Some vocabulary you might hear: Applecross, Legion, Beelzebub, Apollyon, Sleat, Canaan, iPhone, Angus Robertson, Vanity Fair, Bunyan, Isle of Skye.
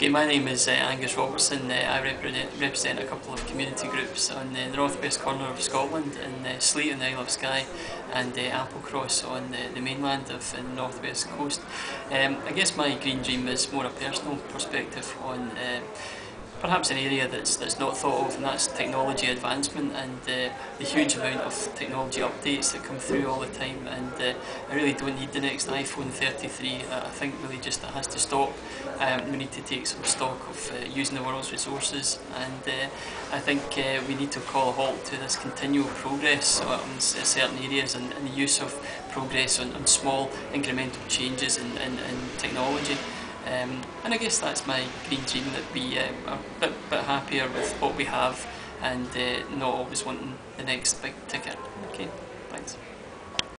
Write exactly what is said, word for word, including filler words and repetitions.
Okay, my name is uh, Angus Robertson. Uh, I represent, represent a couple of community groups on the northwest corner of Scotland in uh, Sleat on the Isle of Skye and uh, Applecross on the, the mainland of the northwest coast. Um, I guess my green dream is more a personal perspective on uh, perhaps an area that's, that's not thought of, and that's technology advancement and uh, the huge amount of technology updates that come through all the time. And uh, I really don't need the next iPhone thirty-three. I think really just that has to stop. Um, we need to take some stock of uh, using the world's resources, and uh, I think uh, we need to call a halt to this continual progress on certain areas and, and the use of progress on, on small incremental changes in, in, in technology. Um, and I guess that's my green dream, that we uh, are a bit, bit happier with what we have and uh, not always wanting the next big ticket. Okay.